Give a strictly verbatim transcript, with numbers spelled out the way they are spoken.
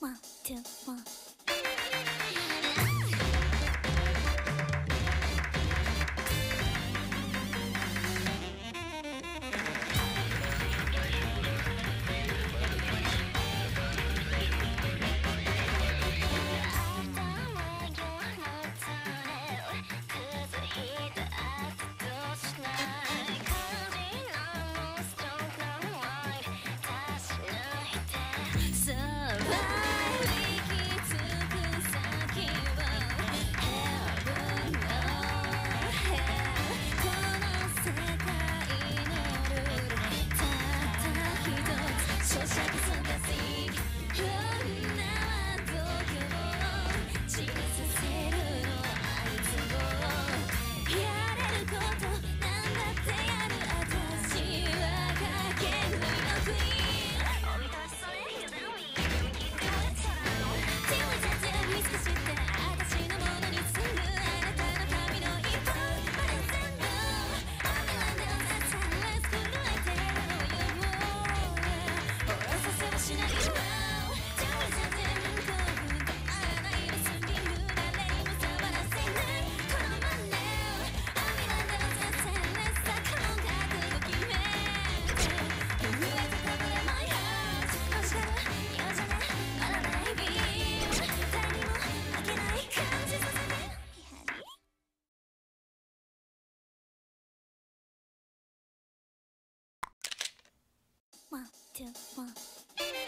one, two, one. One, two, one.